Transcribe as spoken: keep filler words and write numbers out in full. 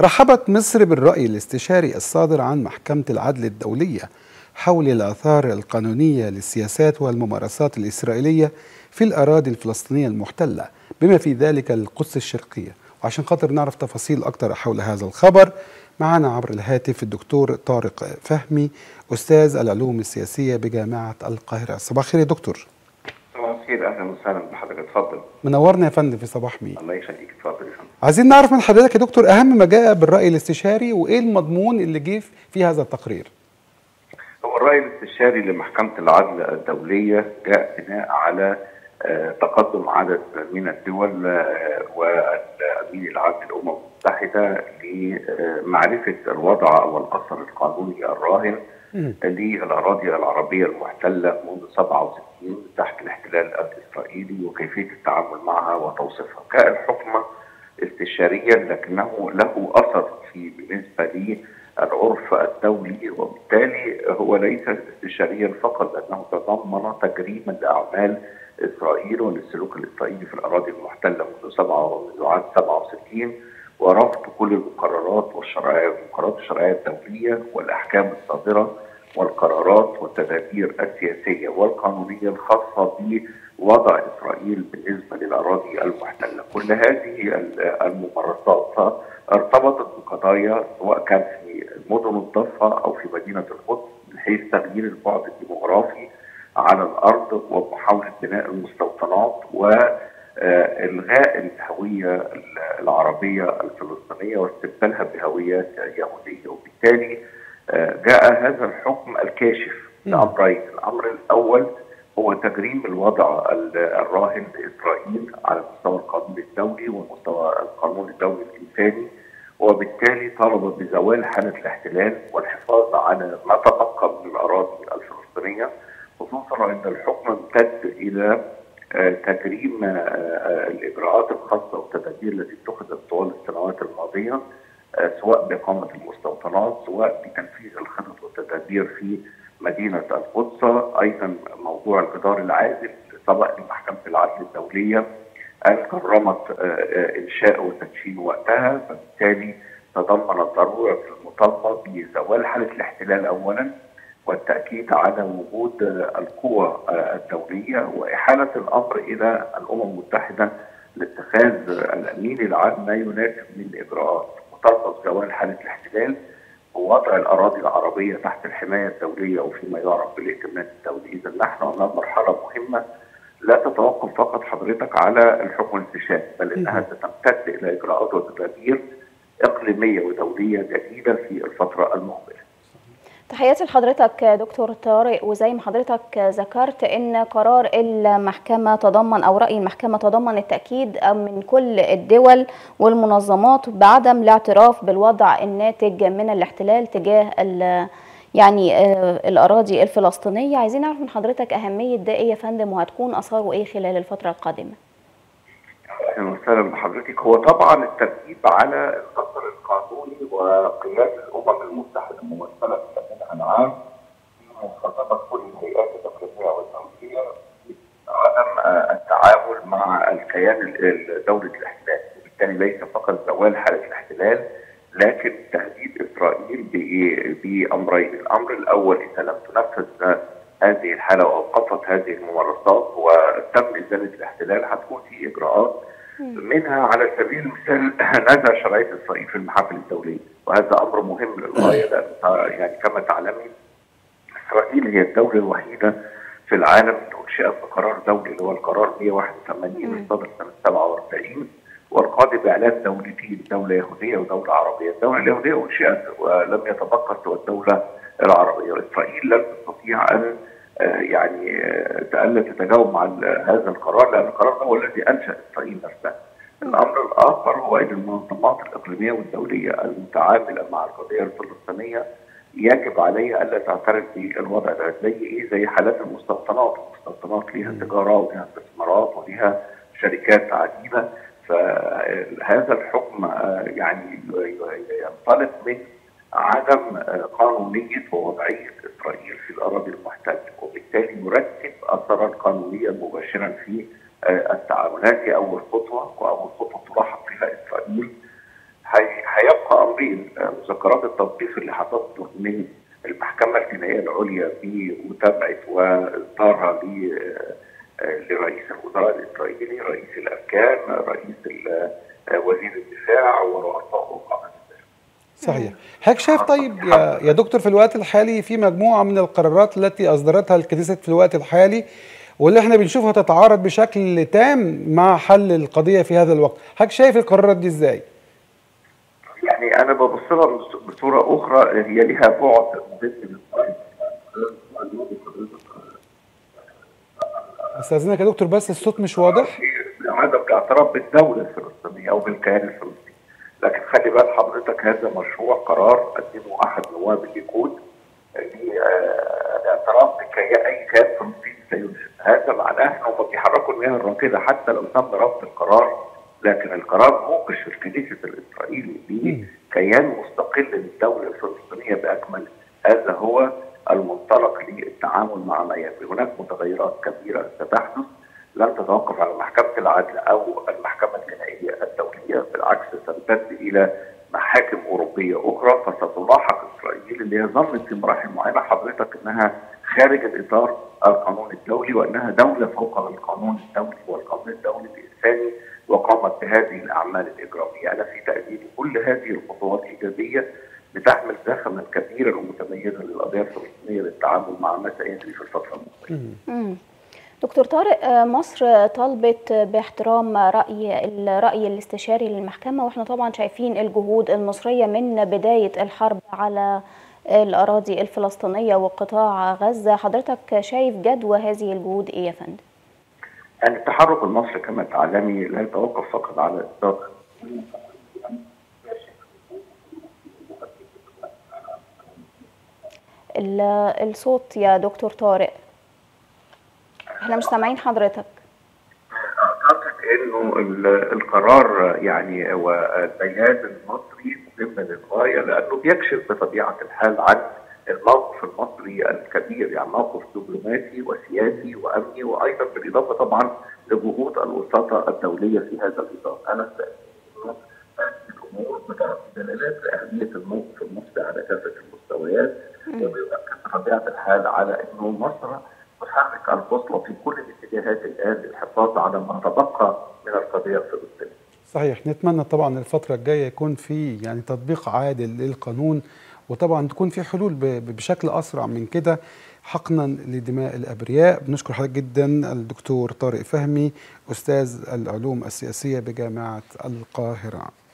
رحبت مصر بالرأي الاستشاري الصادر عن محكمة العدل الدولية حول الآثار القانونية للسياسات والممارسات الإسرائيلية في الأراضي الفلسطينية المحتلة بما في ذلك القدس الشرقية. وعشان خاطر نعرف تفاصيل أكتر حول هذا الخبر معنا عبر الهاتف الدكتور طارق فهمي أستاذ العلوم السياسية بجامعة القاهرة. صباح الخير يا دكتور. صباح الخير، أهلا وسهلا بحضرتك، اتفضل. منورنا يا فندم في صباح مين. الله يخليك، اتفضل يا فندم. عايزين نعرف من حضرتك يا دكتور أهم ما جاء بالرأي الاستشاري وإيه المضمون اللي جه في هذا التقرير. هو الرأي الاستشاري لمحكمة العدل الدولية جاء بناء على تقدم عدد من الدول وأمين العدل الأمم المتحدة لمعرفة الوضع والأثر القانوني الراهن للأراضي العربية المحتلة منذ سبعة وستين تحت الاحتلال الإسرائيلي وكيفية التعامل معها وتوصيفها. كان حكم استشاريا لكنه له أثر في بالنسبة للعرف الدولي، وبالتالي هو ليس استشاريا فقط لأنه تضمن تجريما لأعمال إسرائيل والسلوك الإسرائيلي في الأراضي المحتلة منذ سبعة وستين ورفض كل المقررات والشرعيات المقررات والشرعيات الدولية والأحكام الصادرة والقرارات والتدابير السياسية والقانونية الخاصة بوضع إسرائيل بالنسبة للأراضي المحتلة. كل هذه الممارسات ارتبطت بقضايا سواء كان في مدن الضفة أو في مدينة القدس من حيث تغيير البعد الديموغرافي على الأرض ومحاولة بناء المستوطنات وإلغاء الهوية العربية الفلسطينية واستبدالها بهوية يهودية. وبالتالي جاء هذا الحكم الكاشف لأمرين. الأمر الأول هو تجريم الوضع الراهن لإسرائيل على المستوى القانوني الدولي والمستوى القانوني الدولي الإنساني، وبالتالي طالب بزوال حالة الاحتلال والحفاظ على ما تبقى من الأراضي الفلسطينية، خصوصا ان الحكم امتد الى تجريم الاجراءات الخاصه والتدابير التي اتخذت طوال السنوات الماضيه سواء باقامه المستوطنات سواء بتنفيذ الخطط والتدابير في مدينه القدس. ايضا موضوع الجدار العازل سبق لمحكمه العدل الدوليه ان كرمت انشاء وتدشين وقتها، فبالتالي تضمنت ضروره المطالبه بزوال حاله الاحتلال اولا والتأكيد على وجود القوى الدولية وإحالة الأمر إلى الأمم المتحدة لاتخاذ الأمين العام ما يناسب من إجراءات مطالبة بزوال حالة الاحتلال ووضع الأراضي العربية تحت الحماية الدولية وفيما يعرف بالائتمان الدولي. إذا نحن أمام مرحلة مهمة لا تتوقف فقط حضرتك على الحكم الاستشاري بل إنها ستمتد إلى إجراءات وتدابير إقليمية ودولية جديدة في الفترة المقبلة. تحياتي لحضرتك دكتور طارق. وزي ما حضرتك ذكرت ان قرار المحكمه تضمن او راي المحكمه تضمن التاكيد من كل الدول والمنظمات بعدم الاعتراف بالوضع الناتج من الاحتلال تجاه يعني الاراضي الفلسطينيه. عايزين نعرف من حضرتك اهميه ده ايه يا فندم وهتكون اثاره ايه خلال الفتره القادمه؟ اهلا وسهلا بحضرتك. هو طبعا الترتيب على الاثر القانوني وقياس الامم المتحده ممثله العام في مخططات كل الهيئات التقليديه والدوليه عدم التعامل مع الكيان دوله الاحتلال، وبالتالي ليس فقط زوال حاله الاحتلال لكن تهديد اسرائيل بامرين. الامر الاول اذا لم تنفذ هذه الحاله واوقفت هذه الممارسات وتم ازاله الاحتلال هتكون في اجراءات منها على سبيل المثال نزع شرعيه اسرائيل في المحافل الدوليه، وهذا امر مهم للغايه لان يعني كما تعلمين اسرائيل هي الدوله الوحيده في العالم اللي انشئت بقرار دولي اللي هو القرار مئة وواحد وثمانين اللي صدر سنه سبعة وأربعين والقاضي باعلان دولتين، دوله يهوديه ودوله عربيه. الدوله اليهوديه انشئت ولم يتبقى سوى الدوله العربيه، واسرائيل لم تستطيع ان يعني الا تتجاوب مع هذا القرار لان القرار هو الذي انشا اسرائيل نفسها. الامر الاخر هو ان المنظمات الاقليميه والدوليه المتعامله مع القضيه الفلسطينيه يجب عليها الا تعترف بالوضع ده زي ايه؟ زي حالات المستوطنات، المستوطنات ليها تجاره وليها استثمارات وليها شركات عديده، فهذا الحكم يعني ينطلق من عدم قانونيه ووضعيه اسرائيل في الاراضي المحتله، وبالتالي يرتب اثارا قانونيه مباشرا في التعاملات. هذه اول خطوه واول خطوه تلاحق فيها اسرائيل هيبقى امرين. مذكرات التوقيف اللي هتصدر من المحكمه الجنائيه العليا بمتابعه واصدارها لرئيس الوزراء الاسرائيلي، رئيس الاركان، رئيس وزير الدفاع ورؤساء القوات المسلحه. صحيح. حضرتك شايف طيب يا, يا دكتور في الوقت الحالي في مجموعه من القرارات التي اصدرتها الكنيسة في الوقت الحالي واللي احنا بنشوفها تتعارض بشكل تام مع حل القضيه في هذا الوقت، حضرتك شايف القرارات دي ازاي؟ يعني انا ببص لها بصوره اخرى، هي لها بعد مهم. استاذنك يا دكتور بس الصوت مش واضح. عدم الاعتراف بالدوله الفلسطينيه او بالكيان الفلسطيني، لكن خلي بال حضرتك هذا مشروع قرار قدمه احد نواب الليكود للاعتراف باي كيان فلسطيني سينشأ. هذا معناه انهم بيحركوا المياه الراكده حتى لو تم ربط القرار، لكن القرار موقش الكنيسة الإسرائيلي بكيان مستقل للدولة الفلسطينية بأكمل. هذا هو المنطلق للتعامل مع ما يجري. هناك متغيرات كبيرة ستحدث لن تتوقف على محكمة العدل أو المحكمة الجنائية الدولية، بالعكس ستمتد إلى محاكم أوروبية أخرى، فستلاحق إسرائيل اللي هي ظنت في مراحل معينة حضرتك أنها خارج الإطار القانون الدولي وأنها دولة فوق القانون الدولي والقانون الدولي الإنساني، وقامت بهذه الاعمال الاجراميه. انا في تقديري كل هذه الخطوات ايجابيه بتحمل زخما كبيرا ومتميزا للقضيه الفلسطينيه للتعامل مع ما سيجري في الفتره المقبله. دكتور طارق، مصر طالبت باحترام راي الراي الاستشاري للمحكمه، واحنا طبعا شايفين الجهود المصريه من بدايه الحرب على الاراضي الفلسطينيه وقطاع غزه، حضرتك شايف جدوى هذه الجهود ايه يا فندم؟ يعني التحرك المصري كما تعلمي لا يتوقف فقط على اطلاق الصوت يا دكتور طارق، احنا مش سامعين حضرتك. اعتقد انه القرار يعني والبيان المصري مهم للغايه لانه بيكشف بطبيعه الحال عن الموقف المصري الكبير، يعني موقف دبلوماسي وسياسي وامني، وايضا بالاضافه طبعا لجهود الوساطه الدوليه في هذا الاطار. انا استاكد الامور بدلالات لاهميه الموقف المصري على كافه المستويات، وبيؤكد بطبيعه الحال على انه مصر تحرك البوصله في كل الاتجاهات الان للحفاظ على ما تبقى من القضيه الفلسطينيه. صحيح، نتمنى طبعا الفتره الجايه يكون في يعني تطبيق عادل للقانون، وطبعا تكون في حلول بشكل اسرع من كده حقنا لدماء الابرياء. بنشكر حضرتك جدا الدكتور طارق فهمي، استاذ العلوم السياسيه بجامعه القاهره.